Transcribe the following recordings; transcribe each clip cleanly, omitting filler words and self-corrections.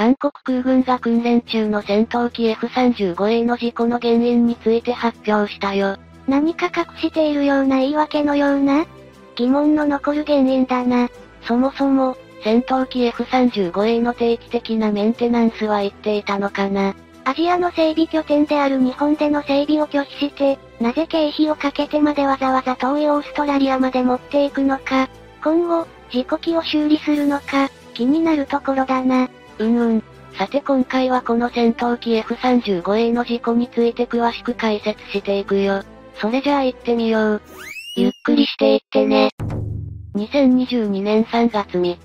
韓国空軍が訓練中の戦闘機 F35A の事故の原因について発表したよ。何か隠しているような言い訳のような疑問の残る原因だな。そもそも、戦闘機 F35A の定期的なメンテナンスは言っていたのかな。アジアの整備拠点である日本での整備を拒否して、なぜ経費をかけてまでわざわざ遠いオーストラリアまで持っていくのか。今後、事故機を修理するのか、気になるところだな。さて今回はこの戦闘機 F35A の事故について詳しく解説していくよ。それじゃあ行ってみよう。ゆっくりしていってね。2022年3月3日、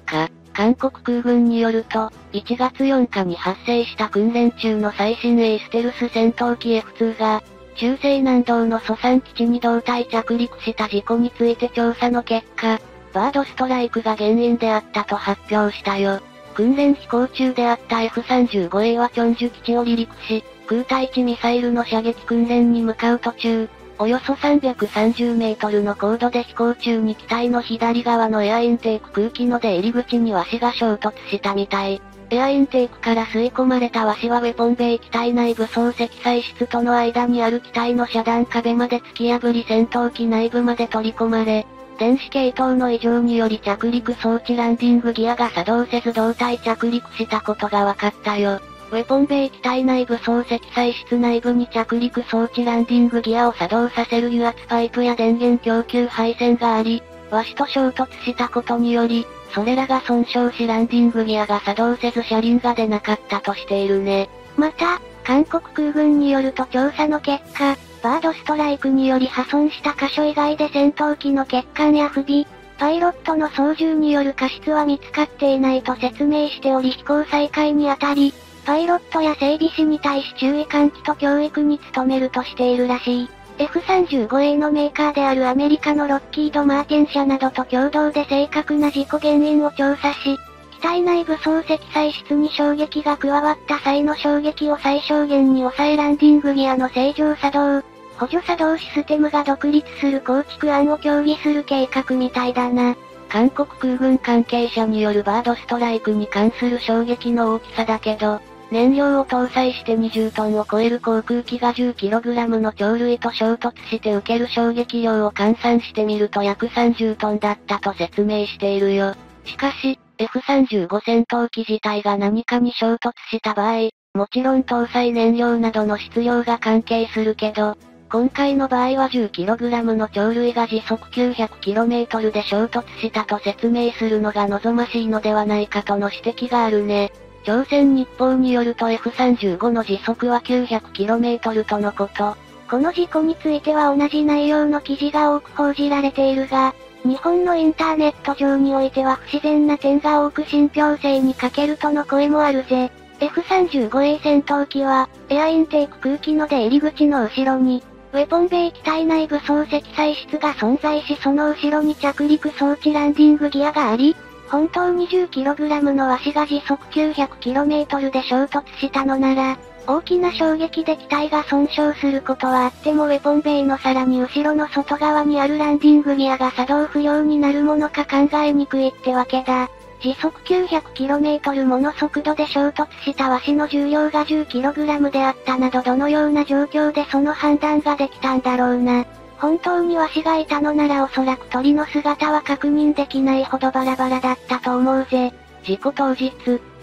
韓国空軍によると、1月4日に発生した訓練中の最新鋭ステルス戦闘機 F2 が、中西南道のソサン基地に胴体着陸した事故について調査の結果、バードストライクが原因であったと発表したよ。訓練飛行中であった F35A はチョンジュ基地を離陸し、空対地ミサイルの射撃訓練に向かう途中、およそ330メートルの高度で飛行中に機体の左側のエアインテーク空気の出入り口にワシが衝突したみたい。エアインテークから吸い込まれたワシはウェポンベイ機体内部総積載室との間にある機体の遮断壁まで突き破り戦闘機内部まで取り込まれ、電子系統の異常により着陸装置ランディングギアが作動せず胴体着陸したことが分かったよ。ウェポンベイ機体内部総積載室内部に着陸装置ランディングギアを作動させる油圧パイプや電源供給配線があり、ワシと衝突したことにより、それらが損傷しランディングギアが作動せず車輪が出なかったとしているね。また、韓国空軍によると調査の結果、バードストライクにより破損した箇所以外で戦闘機の欠陥や不備、パイロットの操縦による過失は見つかっていないと説明しており飛行再開にあたり、パイロットや整備士に対し注意喚起と教育に努めるとしているらしい。F35A のメーカーであるアメリカのロッキード・マーティン社などと共同で正確な事故原因を調査し、機体内部総積載室に衝撃が加わった際の衝撃を最小限に抑えランディングギアの正常作動、補助作動システムが独立する構築案を協議する計画みたいだな。韓国空軍関係者によるバードストライクに関する衝撃の大きさだけど、燃料を搭載して20トンを超える航空機が 10kg の鳥類と衝突して受ける衝撃量を換算してみると約30トンだったと説明しているよ。しかし、F35 戦闘機自体が何かに衝突した場合、もちろん搭載燃料などの質量が関係するけど、今回の場合は 10kg の鳥類が時速 900km で衝突したと説明するのが望ましいのではないかとの指摘があるね。朝鮮日報によると F35 の時速は 900km とのこと。この事故については同じ内容の記事が多く報じられているが、日本のインターネット上においては不自然な点が多く信憑性に欠けるとの声もあるぜ。F35A 戦闘機は、エアインテーク空気の出入り口の後ろに、ウェポンベイ機体内部総積載室が存在しその後ろに着陸装置ランディングギアがあり、本当に 10kg のワシが時速 900km で衝突したのなら、大きな衝撃で機体が損傷することはあってもウェポンベイのさらに後ろの外側にあるランディングギアが作動不良になるものか考えにくいってわけだ。時速 900km もの速度で衝突したワシの重量が 10kg であったなどどのような状況でその判断ができたんだろうな。本当にワシがいたのならおそらく鳥の姿は確認できないほどバラバラだったと思うぜ。事故当日、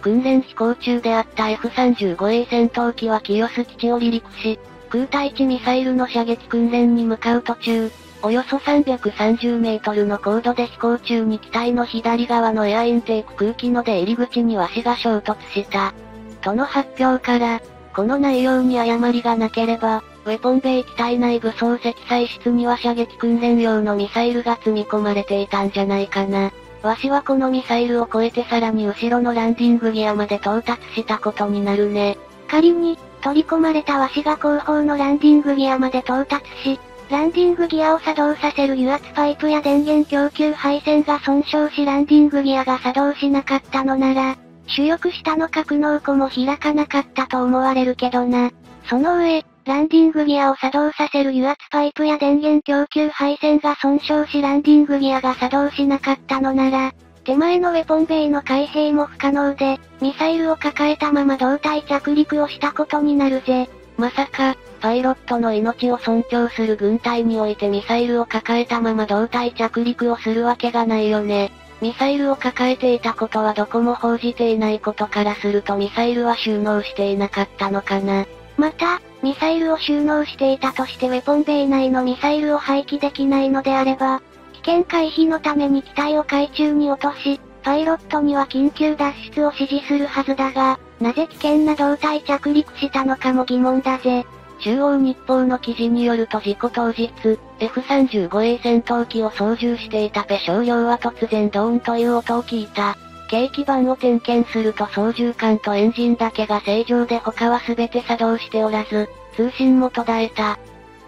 訓練飛行中であった F35A 戦闘機は清須基地を離陸し、空対地ミサイルの射撃訓練に向かう途中、およそ330メートルの高度で飛行中に機体の左側のエアインテーク空気の出入り口にワシが衝突した。との発表から、この内容に誤りがなければ、ウェポンベイ機体内部総積載室には射撃訓練用のミサイルが積み込まれていたんじゃないかな。ワシはこのミサイルを越えてさらに後ろのランディングギアまで到達したことになるね。仮に、取り込まれたワシが後方のランディングギアまで到達し、ランディングギアを作動させる油圧パイプや電源供給配線が損傷しランディングギアが作動しなかったのなら、主翼下の格納庫も開かなかったと思われるけどな。その上、ランディングギアを作動させる油圧パイプや電源供給配線が損傷しランディングギアが作動しなかったのなら、手前のウェポンベイの開閉も不可能で、ミサイルを抱えたまま胴体着陸をしたことになるぜ。まさか、パイロットの命を尊重する軍隊においてミサイルを抱えたまま胴体着陸をするわけがないよね。ミサイルを抱えていたことはどこも報じていないことからするとミサイルは収納していなかったのかな。また、ミサイルを収納していたとしてウェポンベイ内のミサイルを廃棄できないのであれば、危険回避のために機体を海中に落とし、パイロットには緊急脱出を指示するはずだが、なぜ危険な胴体着陸したのかも疑問だぜ。中央日報の記事によると事故当日、F35A 戦闘機を操縦していたペ少量は突然ドーンという音を聞いた。計器板を点検すると操縦桿とエンジンだけが正常で他は全て作動しておらず、通信も途絶えた。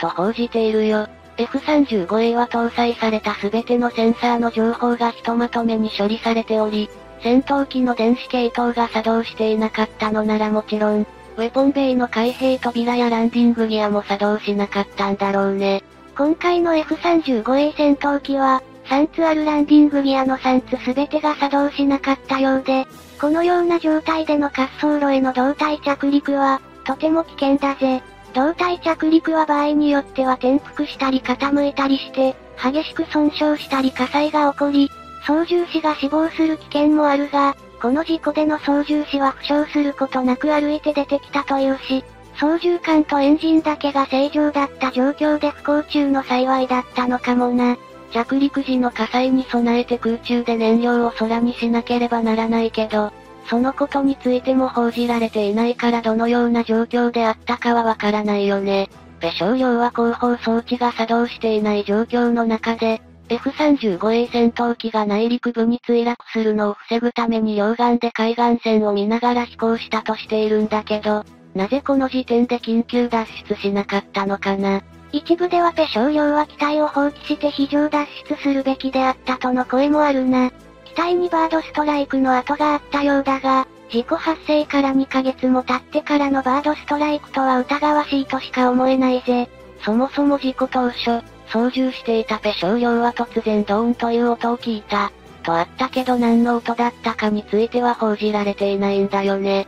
と報じているよ。F35A は搭載された全てのセンサーの情報がひとまとめに処理されており、戦闘機の電子系統が作動していなかったのならもちろん、ウェポンベイの開閉扉やランディングギアも作動しなかったんだろうね。今回の F35A 戦闘機は、3つあるランディングギアの3つ全てが作動しなかったようで、このような状態での滑走路への胴体着陸は、とても危険だぜ。胴体着陸は場合によっては転覆したり傾いたりして、激しく損傷したり火災が起こり、操縦士が死亡する危険もあるが、この事故での操縦士は負傷することなく歩いて出てきたというし、操縦桿とエンジンだけが正常だった状況で不幸中の幸いだったのかもな。着陸時の火災に備えて空中で燃料を空にしなければならないけど、そのことについても報じられていないからどのような状況であったかはわからないよね。ペ少量は後方装置が作動していない状況の中で、F35A 戦闘機が内陸部に墜落するのを防ぐために溶岩で海岸線を見ながら飛行したとしているんだけど、なぜこの時点で緊急脱出しなかったのかな。一部ではペ少量は機体を放棄して非常脱出するべきであったとの声もあるな。機体にバードストライクの跡があったようだが、事故発生から2ヶ月も経ってからのバードストライクとは疑わしいとしか思えないぜ。そもそも事故当初、操縦していたペ少量は突然ドーンという音を聞いた、とあったけど何の音だったかについては報じられていないんだよね。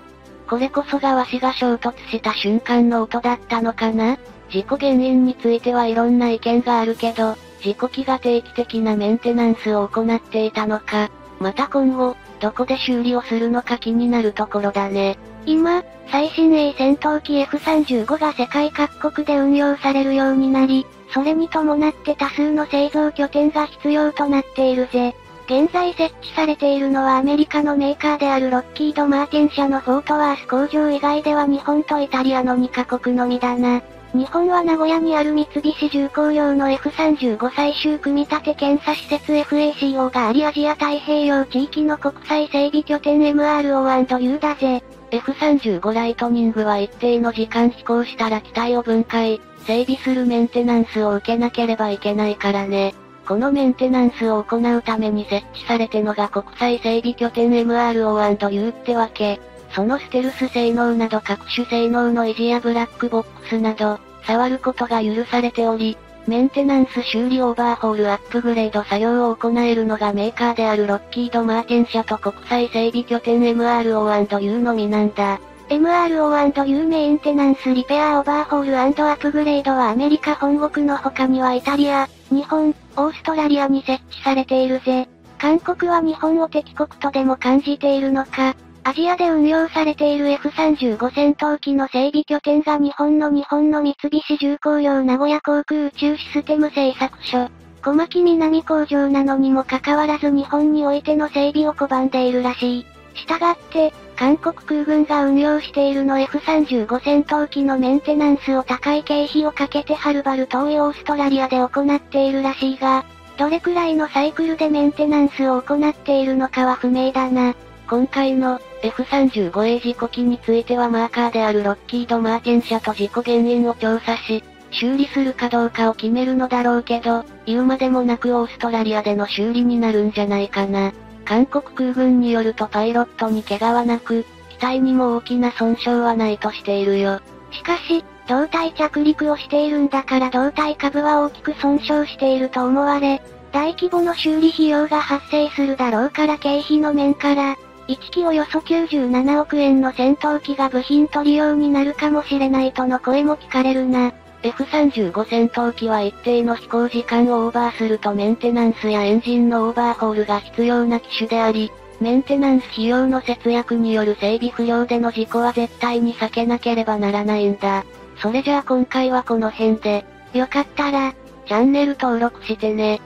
これこそがワシが衝突した瞬間の音だったのかな。事故原因についてはいろんな意見があるけど、事故機が定期的なメンテナンスを行っていたのか、また今後、どこで修理をするのか気になるところだね。今、最新鋭戦闘機 F35 が世界各国で運用されるようになり、それに伴って多数の製造拠点が必要となっているぜ。現在設置されているのはアメリカのメーカーであるロッキード・マーティン社のフォートワース工場以外では日本とイタリアの2カ国のみだな。日本は名古屋にある三菱重工業の F35 最終組み立て検査施設 FACO がありアジア太平洋地域の国際整備拠点 MRO&U だぜ。F35 ライトニングは一定の時間飛行したら機体を分解、整備するメンテナンスを受けなければいけないからね。このメンテナンスを行うために設置されてのが国際整備拠点 MRO&U ってわけ。そのステルス性能など各種性能の維持やブラックボックスなど、触ることが許されており、メンテナンス修理オーバーホールアップグレード作業を行えるのがメーカーであるロッキード・マーティン社と国際整備拠点 MRO&U のみなんだ。MRO&U メンテナンスリペアオーバーホール&アップグレードはアメリカ本国の他にはイタリア、日本、オーストラリアに設置されているぜ。韓国は日本を敵国とでも感じているのか。アジアで運用されている F35 戦闘機の整備拠点が日本の三菱重工業名古屋航空宇宙システム製作所、小牧南工場なのにもかかわらず日本においての整備を拒んでいるらしい。したがって、韓国空軍が運用しているの F35 戦闘機のメンテナンスを高い経費をかけてはるばる遠いオーストラリアで行っているらしいが、どれくらいのサイクルでメンテナンスを行っているのかは不明だな。今回の F35A 事故機についてはマーカーであるロッキード・マーティン社と事故原因を調査し、修理するかどうかを決めるのだろうけど、言うまでもなくオーストラリアでの修理になるんじゃないかな。韓国空軍によるとパイロットに怪我はなく、機体にも大きな損傷はないとしているよ。しかし、胴体着陸をしているんだから胴体下部は大きく損傷していると思われ、大規模の修理費用が発生するだろうから経費の面から、1機およそ97億円の戦闘機が部品取り用になるかもしれないとの声も聞かれるな。F35 戦闘機は一定の飛行時間をオーバーするとメンテナンスやエンジンのオーバーホールが必要な機種であり、メンテナンス費用の節約による整備不良での事故は絶対に避けなければならないんだ。それじゃあ今回はこの辺で、よかったら、チャンネル登録してね。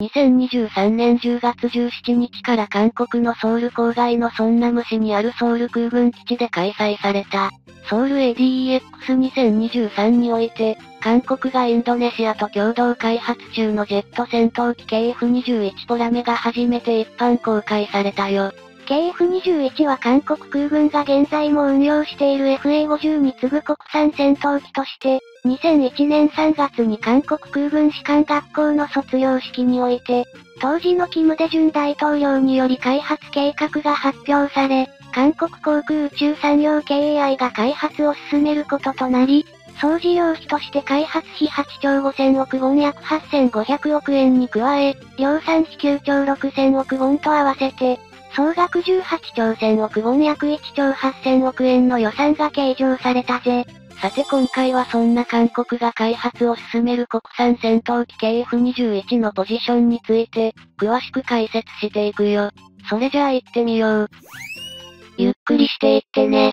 2023年10月17日から韓国のソウル郊外のソンナム市にあるソウル空軍基地で開催された、ソウル ADEX2023 において、韓国がインドネシアと共同開発中のジェット戦闘機 KF-21 ポラメが初めて一般公開されたよ。KF-21 は韓国空軍が現在も運用している FA50 に次ぐ国産戦闘機として、2001年3月に韓国空軍士官学校の卒業式において、当時の金大中大統領により開発計画が発表され、韓国航空宇宙産業 KAI が開発を進めることとなり、総事業費として開発費8兆5000億ウォン約8500億円に加え、量産費9兆6000億ウォンと合わせて、総額18兆1000億ウォン約1兆8000億円の予算が計上されたぜ。さて今回はそんな韓国が開発を進める国産戦闘機 KF-21 のポジションについて、詳しく解説していくよ。それじゃあ行ってみよう。ゆっくりしていってね。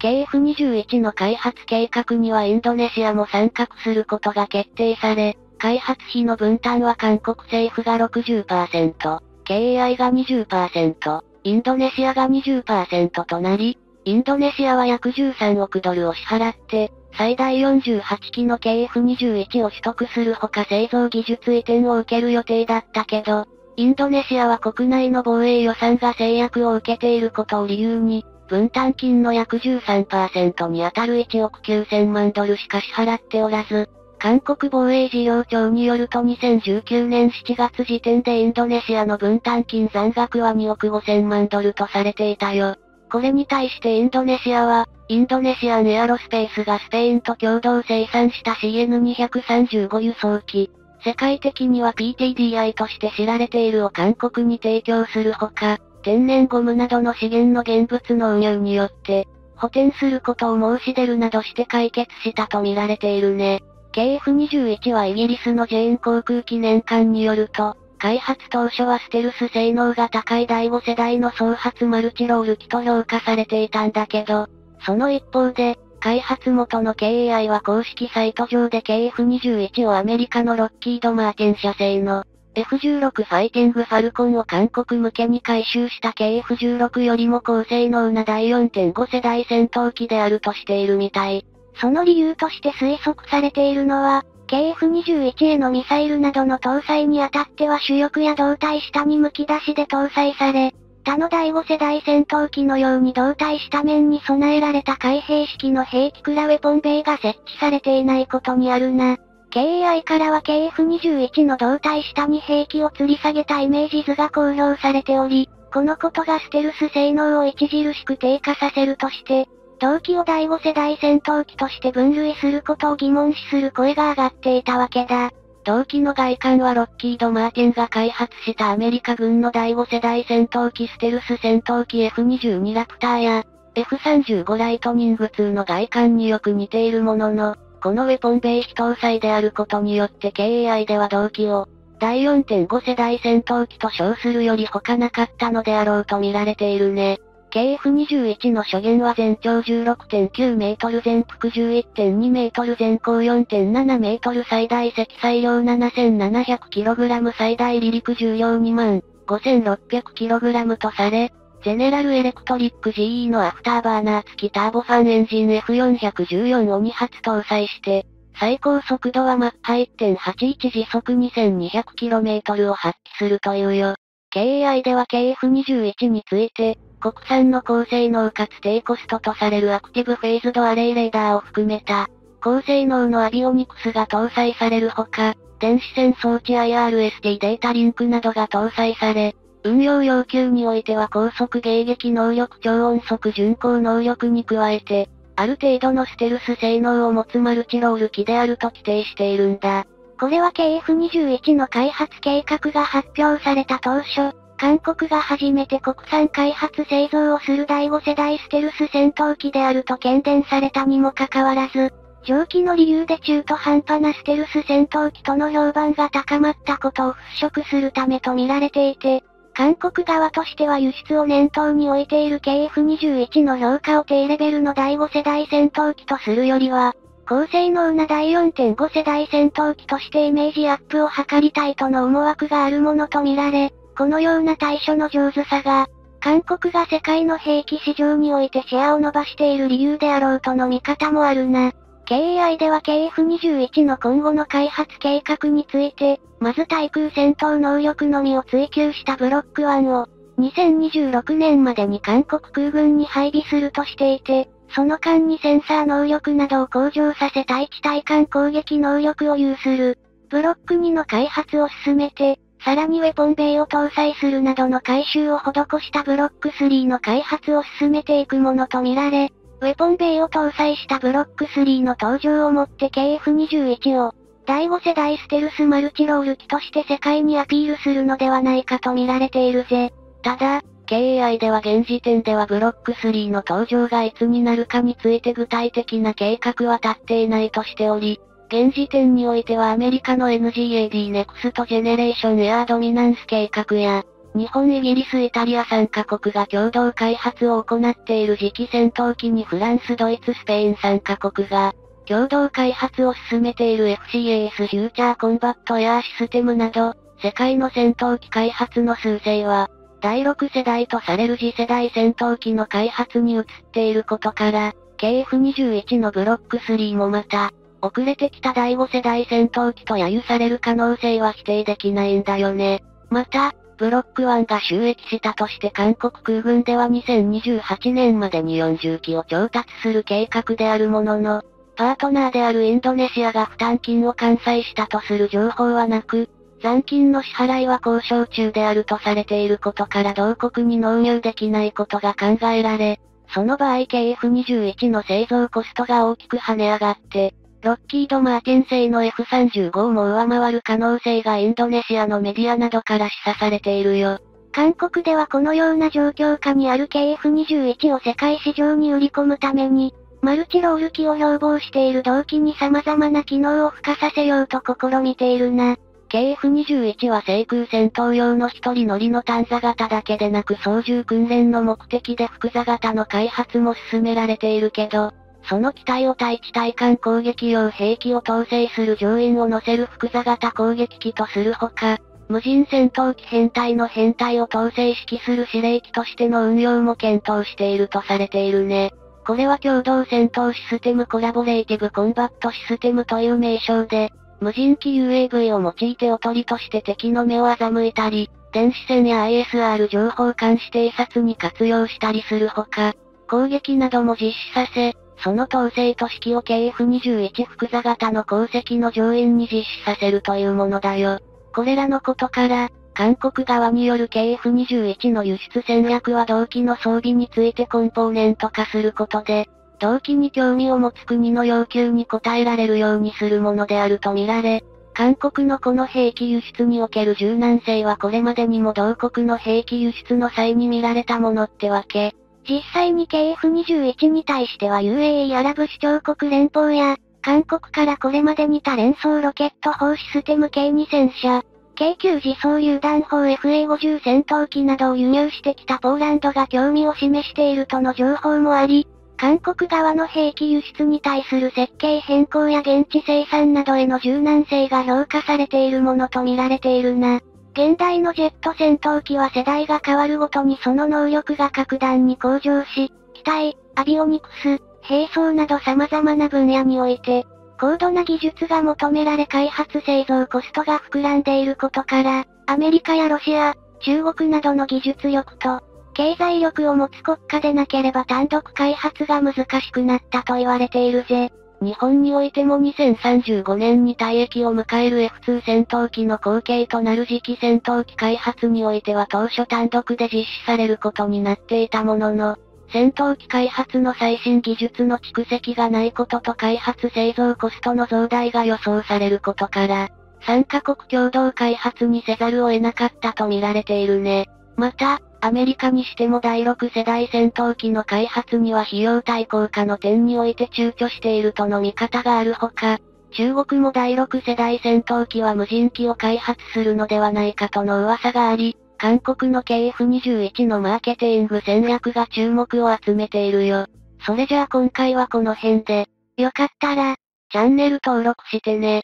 KF-21 の開発計画にはインドネシアも参画することが決定され、開発費の分担は韓国政府が 60%、KAI が 20%、インドネシアが 20% となり、インドネシアは約13億ドルを支払って、最大48機の KF-21 を取得するほか製造技術移転を受ける予定だったけど、インドネシアは国内の防衛予算が制約を受けていることを理由に、分担金の約 13% に当たる1億9000万ドルしか支払っておらず、韓国防衛事業庁によると2019年7月時点でインドネシアの分担金残額は2億5000万ドルとされていたよ。これに対してインドネシアは、インドネシアンエアロスペースがスペインと共同生産した CN235 輸送機、世界的には PTDI として知られているを韓国に提供するほか、天然ゴムなどの資源の現物の運用によって、補填することを申し出るなどして解決したと見られているね。KF-21 はイギリスのジェーン航空記念館によると、開発当初はステルス性能が高い第5世代の双発マルチロール機と評価されていたんだけど、その一方で、開発元の KAI は公式サイト上で KF-21 をアメリカのロッキード・マーティン社製の F16 ファイティングファルコンを韓国向けに改修した KF-16 よりも高性能な第 4.5 世代戦闘機であるとしているみたい。その理由として推測されているのは、KF-21 へのミサイルなどの搭載にあたっては主翼や胴体下にむき出しで搭載され、他の第5世代戦闘機のように胴体下面に備えられた開閉式の兵器クラウェポンベイが設置されていないことにあるな。KAI からは KF-21 の胴体下に兵器を吊り下げたイメージ図が公表されており、このことがステルス性能を著しく低下させるとして、同機を第5世代戦闘機として分類することを疑問視する声が上がっていたわけだ。同機の外観はロッキード・マーティンが開発したアメリカ軍の第5世代戦闘機ステルス戦闘機 F-22 ラプターや F-35 ライトニング2の外観によく似ているものの、このウェポンベイ非搭載であることによって KAI では同機を第 4.5 世代戦闘機と称するより他なかったのであろうと見られているね。KF-21 の初舷は全長 16.9 メートル全幅 11.2 メートル全高 4.7 メートル最大積載量 7700kg 最大離陸重量 25600kg とされ、ゼネラルエレクトリック GE のアフターバーナー付きターボファンエンジン F414 を2発搭載して、最高速度はマッハ 1.81 時速 2200km を発揮するというよ。KAI では KF-21 について、国産の高性能かつ低コストとされるアクティブフェイズドアレイレーダーを含めた高性能のアビオニクスが搭載されるほか、電子戦装置 IRST データリンクなどが搭載され、運用要求においては高速迎撃能力超音速巡航能力に加えて、ある程度のステルス性能を持つマルチロール機であると規定しているんだ。これは KF-21 の開発計画が発表された当初、韓国が初めて国産開発製造をする第5世代ステルス戦闘機であると喧伝されたにもかかわらず、上記の理由で中途半端なステルス戦闘機との評判が高まったことを払拭するためと見られていて、韓国側としては輸出を念頭に置いている KF-21 の評価を低レベルの第5世代戦闘機とするよりは、高性能な第 4.5 世代戦闘機としてイメージアップを図りたいとの思惑があるものと見られ、このような対処の上手さが、韓国が世界の兵器市場においてシェアを伸ばしている理由であろうとの見方もあるな。KAI では KF-21 の今後の開発計画について、まず対空戦闘能力のみを追求したブロック1を、2026年までに韓国空軍に配備するとしていて、その間にセンサー能力などを向上させた地対艦攻撃能力を有する、ブロック2の開発を進めて、さらにウェポンベイを搭載するなどの改修を施したブロック3の開発を進めていくものとみられ、ウェポンベイを搭載したブロック3の登場をもって KF-21 を第5世代ステルスマルチロール機として世界にアピールするのではないかと見られているぜ。ただ、KAI では現時点ではブロック3の登場がいつになるかについて具体的な計画は立っていないとしており、現時点においてはアメリカの NGAD ネクストジェネレーションエアードミナンス計画や、日本、イギリス、イタリア3カ国が共同開発を行っている次期戦闘機にフランス、ドイツ、スペイン3カ国が共同開発を進めている FCAS フューチャーコンバットエアーシステムなど、世界の戦闘機開発の趨勢は第6世代とされる次世代戦闘機の開発に移っていることから、KF-21 のブロック3もまた遅れてきた第5世代戦闘機と揶揄される可能性は否定できないんだよね。また、ブロック1が収益したとして韓国空軍では2028年までに40機を調達する計画であるものの、パートナーであるインドネシアが負担金を完済したとする情報はなく、残金の支払いは交渉中であるとされていることから同国に納入できないことが考えられ、その場合 KF-21 の製造コストが大きく跳ね上がって、ロッキード・マーティン製の F35 も上回る可能性がインドネシアのメディアなどから示唆されているよ。韓国ではこのような状況下にある KF-21 を世界市場に売り込むために、マルチロール機を標榜している同機に様々な機能を付加させようと試みているな。KF-21 は制空戦闘用の一人乗りの単座型だけでなく操縦訓練の目的で複座型の開発も進められているけど、その機体を対地対艦攻撃用兵器を統制する乗員を乗せる複座型攻撃機とするほか、無人戦闘機編隊の編隊を統制指揮する司令機としての運用も検討しているとされているね。これは共同戦闘システムコラボレーティブコンバットシステムという名称で、無人機 UAV を用いておとりとして敵の目を欺いたり、電子戦や ISR 情報監視偵察に活用したりするほか、攻撃なども実施させ、その統制と指揮を KF-21 複座型の航跡の乗員に実施させるというものだよ。これらのことから、韓国側による KF-21 の輸出戦略は同機の装備についてコンポーネント化することで、同機に興味を持つ国の要求に応えられるようにするものであると見られ、韓国のこの兵器輸出における柔軟性はこれまでにも同国の兵器輸出の際に見られたものってわけ。実際に KF-21 に対しては UAE アラブ首長国連邦や、韓国からこれまでに多連装ロケット砲システム計2000社、計9自走榴弾砲 FA50 戦闘機などを輸入してきたポーランドが興味を示しているとの情報もあり、韓国側の兵器輸出に対する設計変更や現地生産などへの柔軟性が評価されているものと見られているな。現代のジェット戦闘機は世代が変わるごとにその能力が格段に向上し、機体、アビオニクス、兵装など様々な分野において、高度な技術が求められ開発製造コストが膨らんでいることから、アメリカやロシア、中国などの技術力と、経済力を持つ国家でなければ単独開発が難しくなったと言われているぜ。日本においても2035年に退役を迎える F2 戦闘機の後継となる次期戦闘機開発においては当初単独で実施されることになっていたものの、戦闘機開発の最新技術の蓄積がないことと開発製造コストの増大が予想されることから、3カ国共同開発にせざるを得なかったと見られているね。また、アメリカにしても第6世代戦闘機の開発には費用対効果の点において躊躇しているとの見方があるほか、中国も第6世代戦闘機は無人機を開発するのではないかとの噂があり、韓国の KF-21 のマーケティング戦略が注目を集めているよ。それじゃあ今回はこの辺で、よかったら、チャンネル登録してね。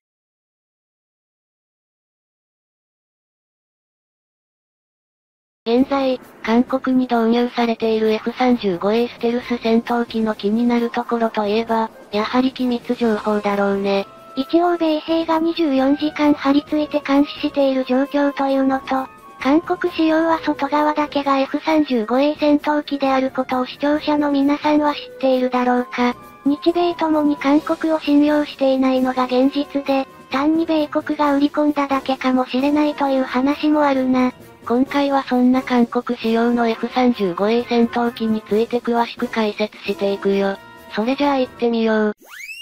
現在、韓国に導入されている F-35A ステルス戦闘機の気になるところといえば、やはり機密情報だろうね。一応米兵が24時間張り付いて監視している状況というのと、韓国仕様は外側だけが F-35A 戦闘機であることを視聴者の皆さんは知っているだろうか。日米ともに韓国を信用していないのが現実で、単に米国が売り込んだだけかもしれないという話もあるな。今回はそんな韓国仕様の F-35A 戦闘機について詳しく解説していくよ。それじゃあ行ってみよう。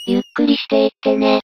ゆっくりしていってね。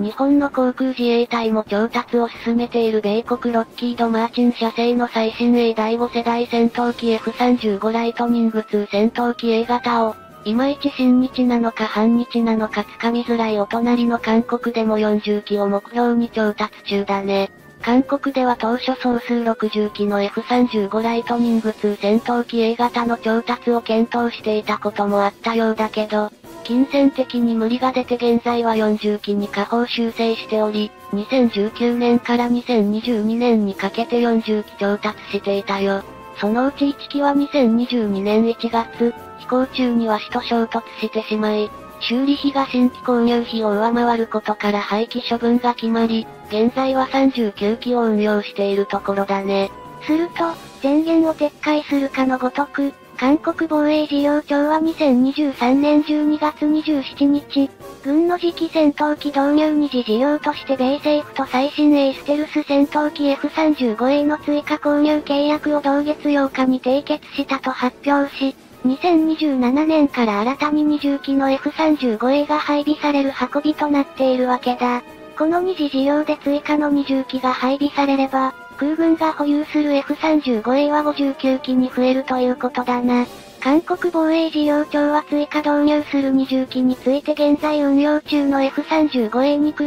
日本の航空自衛隊も調達を進めている米国ロッキード・マーチン社製の最新鋭第5世代戦闘機 F-35 ライトニング2戦闘機 A 型を、いまいち親日なのか反日なのかつかみづらいお隣の韓国でも40機を目標に調達中だね。韓国では当初総数60機の F-35 ライトニング2戦闘機 A 型の調達を検討していたこともあったようだけど、金銭的に無理が出て現在は40機に下方修正しており、2019年から2022年にかけて40機調達していたよ。そのうち1機は2022年1月、飛行中には死と衝突してしまい、修理費が新規購入費を上回ることから廃棄処分が決まり、現在は39機を運用しているところだね。すると、前言を撤回するかのごとく、韓国防衛事業庁は2023年12月27日、軍の次期戦闘機導入二次事業として米政府と最新鋭ステルス戦闘機 F-35A の追加購入契約を同月8日に締結したと発表し、2027年から新たに20機の F-35A が配備される運びとなっているわけだ。この二次事業で追加の20機が配備されれば、空軍が保有する F-35A は59機に増えるということだな。韓国防衛事業庁は追加導入する20機について現在運用中の F-35A に比べ、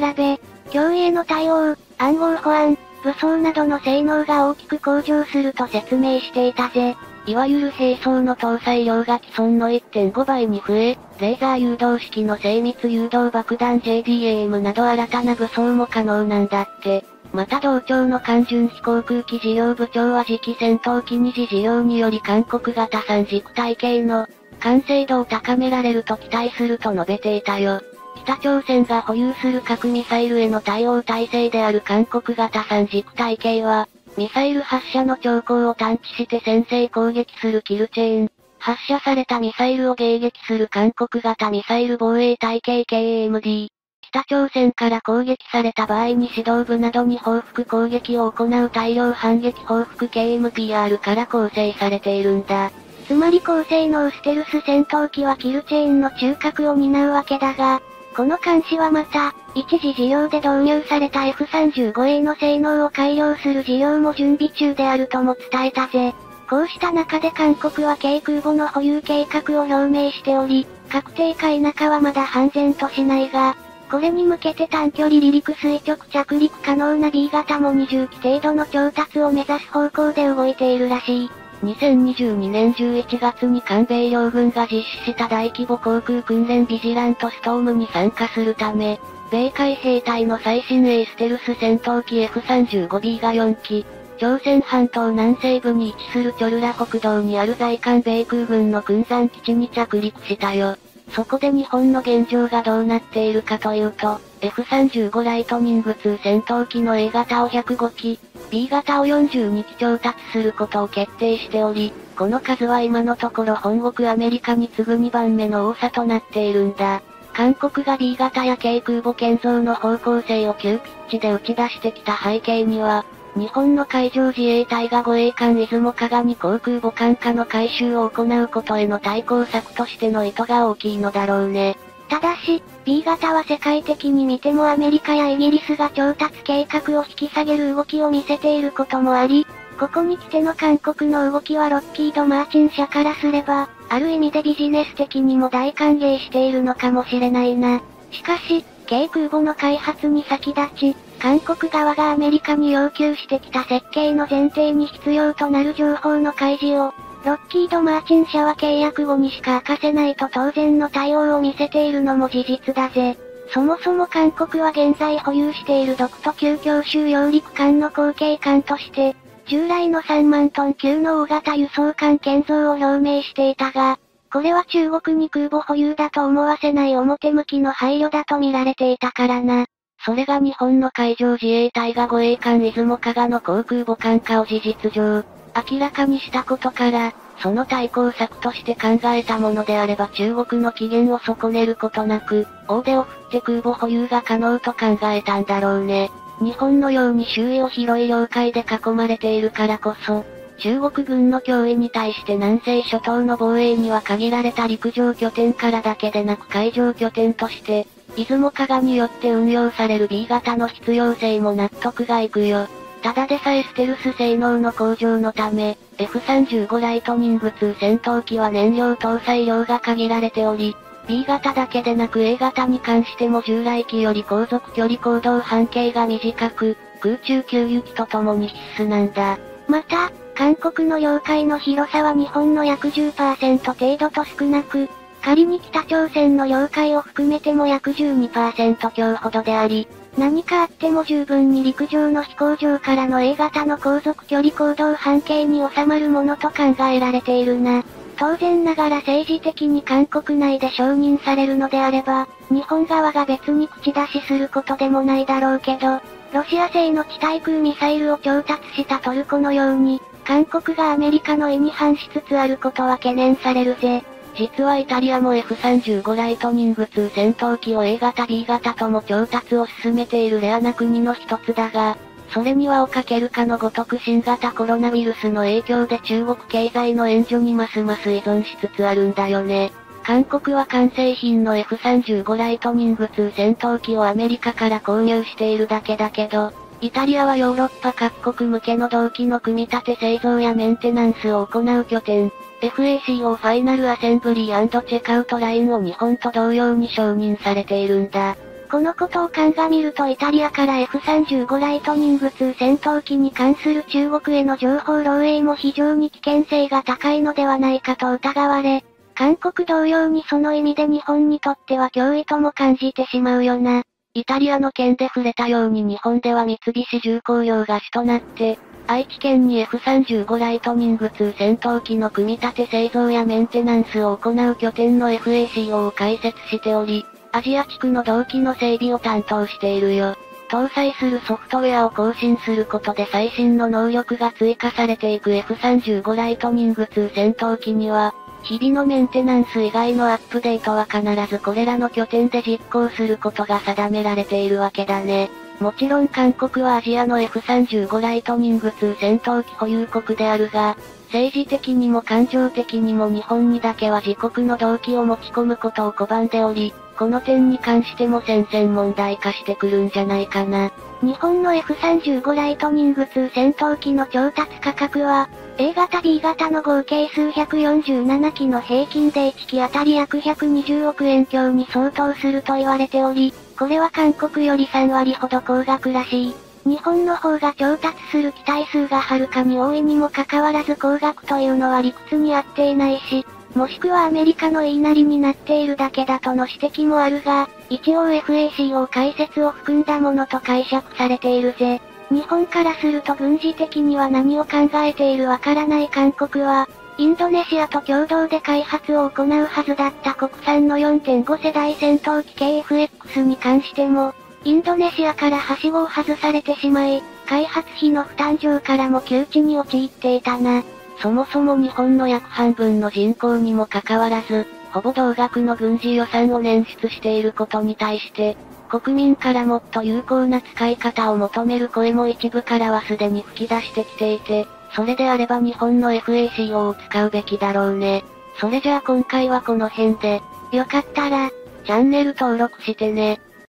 脅威への対応、暗号保安、武装などの性能が大きく向上すると説明していたぜ。いわゆる兵装の搭載量が既存の 1.5 倍に増え、レーザー誘導式の精密誘導爆弾 JDAM など新たな武装も可能なんだって。また同庁の韓順飛航空機事業部長は次期戦闘機二次事業により韓国型3軸体系の完成度を高められると期待すると述べていたよ。北朝鮮が保有する核ミサイルへの対応体制である韓国型3軸体系は、ミサイル発射の兆候を探知して先制攻撃するキルチェーン。発射されたミサイルを迎撃する韓国型ミサイル防衛体系 KAMD。北朝鮮から攻撃された場合に指導部などに報復攻撃を行う大量反撃報復 KMPR から構成されているんだ。つまり高性能ステルス戦闘機はキルチェーンの中核を担うわけだが、この監視はまた、一次事業で導入された F-35A の性能を改良する事業も準備中であるとも伝えたぜ。こうした中で韓国は軽空母の保有計画を表明しており、確定か否かはまだ判然としないが、これに向けて短距離離陸垂直着陸可能な B 型も20機程度の調達を目指す方向で動いているらしい。2022年11月に韓米両軍が実施した大規模航空訓練ビジラントストームに参加するため、米海兵隊の最新鋭ステルス戦闘機 F-35B が4機、朝鮮半島南西部に位置するチョルラ北道にある在韓米空軍の軍山基地に着陸したよ。そこで日本の現状がどうなっているかというと、F-35 ライトニング2戦闘機の A 型を105機、B 型を42機調達することを決定しており、この数は今のところ本国アメリカに次ぐ2番目の多さとなっているんだ。韓国が B 型や軽空母建造の方向性を急ピッチで打ち出してきた背景には、日本の海上自衛隊が護衛艦出雲加賀に航空母艦化の改修を行うことへの対抗策としての意図が大きいのだろうね。ただし、B 型は世界的に見てもアメリカやイギリスが調達計画を引き下げる動きを見せていることもあり、ここに来ての韓国の動きはロッキード・マーチン社からすれば、ある意味でビジネス的にも大歓迎しているのかもしれないな。しかし、軽空母の開発に先立ち、韓国側がアメリカに要求してきた設計の前提に必要となる情報の開示を、ロッキード・マーチン社は契約後にしか明かせないと当然の対応を見せているのも事実だぜ。そもそも韓国は現在保有している独都級強襲揚陸艦の後継艦として、従来の3万トン級の大型輸送艦建造を表明していたが、これは中国に空母保有だと思わせない表向きの配慮だと見られていたからな。それが日本の海上自衛隊が護衛艦出雲加賀の航空母艦化を事実上、明らかにしたことから、その対抗策として考えたものであれば中国の機嫌を損ねることなく、大手を振って空母保有が可能と考えたんだろうね。日本のように周囲を広い領海で囲まれているからこそ、中国軍の脅威に対して南西諸島の防衛には限られた陸上拠点からだけでなく海上拠点として、出雲加賀によって運用される B 型の必要性も納得がいくよ。ただでさえステルス性能の向上のため、F35 ライトニング2戦闘機は燃料搭載量が限られており、B 型だけでなく A 型に関しても従来機より航続距離行動半径が短く、空中給油機とともに必須なんだ。また、韓国の領海の広さは日本の約 10% 程度と少なく、仮に北朝鮮の領海を含めても約 12% 強ほどであり、何かあっても十分に陸上の飛行場からの A 型の航続距離行動半径に収まるものと考えられているな。当然ながら政治的に韓国内で承認されるのであれば、日本側が別に口出しすることでもないだろうけど、ロシア製の地対空ミサイルを調達したトルコのように、韓国がアメリカの意に反しつつあることは懸念されるぜ。実はイタリアも F35 ライトニング2戦闘機を A 型 B 型とも調達を進めているレアな国の一つだが、それに輪をかけるかのごとく新型コロナウイルスの影響で中国経済の援助にますます依存しつつあるんだよね。韓国は完成品の F35 ライトニング2戦闘機をアメリカから購入しているだけだけど、イタリアはヨーロッパ各国向けの同機の組み立て製造やメンテナンスを行う拠点、FACO ファイナルアセンブリー&チェクアウトラインを日本と同様に承認されているんだ。このことを鑑みるとイタリアから F35 ライトニング2戦闘機に関する中国への情報漏洩も非常に危険性が高いのではないかと疑われ、韓国同様にその意味で日本にとっては脅威とも感じてしまうよな。イタリアの件で触れたように日本では三菱重工業が主となって、愛知県に F35 ライトニング2戦闘機の組み立て製造やメンテナンスを行う拠点の FACO を開設しており、アジア地区の同機の整備を担当しているよ。搭載するソフトウェアを更新することで最新の能力が追加されていく F35 ライトニング2戦闘機には、日々のメンテナンス以外のアップデートは必ずこれらの拠点で実行することが定められているわけだね。もちろん韓国はアジアの F35 ライトニング2戦闘機保有国であるが、政治的にも感情的にも日本にだけは自国の同機を持ち込むことを拒んでおり、この点に関しても戦々問題化してくるんじゃないかな。日本の F35 ライトニング2戦闘機の調達価格は、A 型 B 型の合計数147機の平均で1機当たり約120億円強に相当すると言われており、これは韓国より3割ほど高額らしい。日本の方が調達する機体数がはるかに多いにもかかわらず高額というのは理屈に合っていないし、もしくはアメリカの言いなりになっているだけだとの指摘もあるが、一応 FACO 開設を含んだものと解釈されているぜ。日本からすると軍事的には何を考えているわからない韓国は、インドネシアと共同で開発を行うはずだった国産の 4.5 世代戦闘機 KF-X に関しても、インドネシアからはしごを外されてしまい、開発費の負担上からも窮地に陥っていたな。そもそも日本の約半分の人口にもかかわらず、ほぼ同額の軍事予算を捻出していることに対して、国民からもっと有効な使い方を求める声も一部からはすでに吹き出してきていて、それであれば日本の FACO を使うべきだろうね。それじゃあ今回はこの辺で、よかったら、チャンネル登録してね。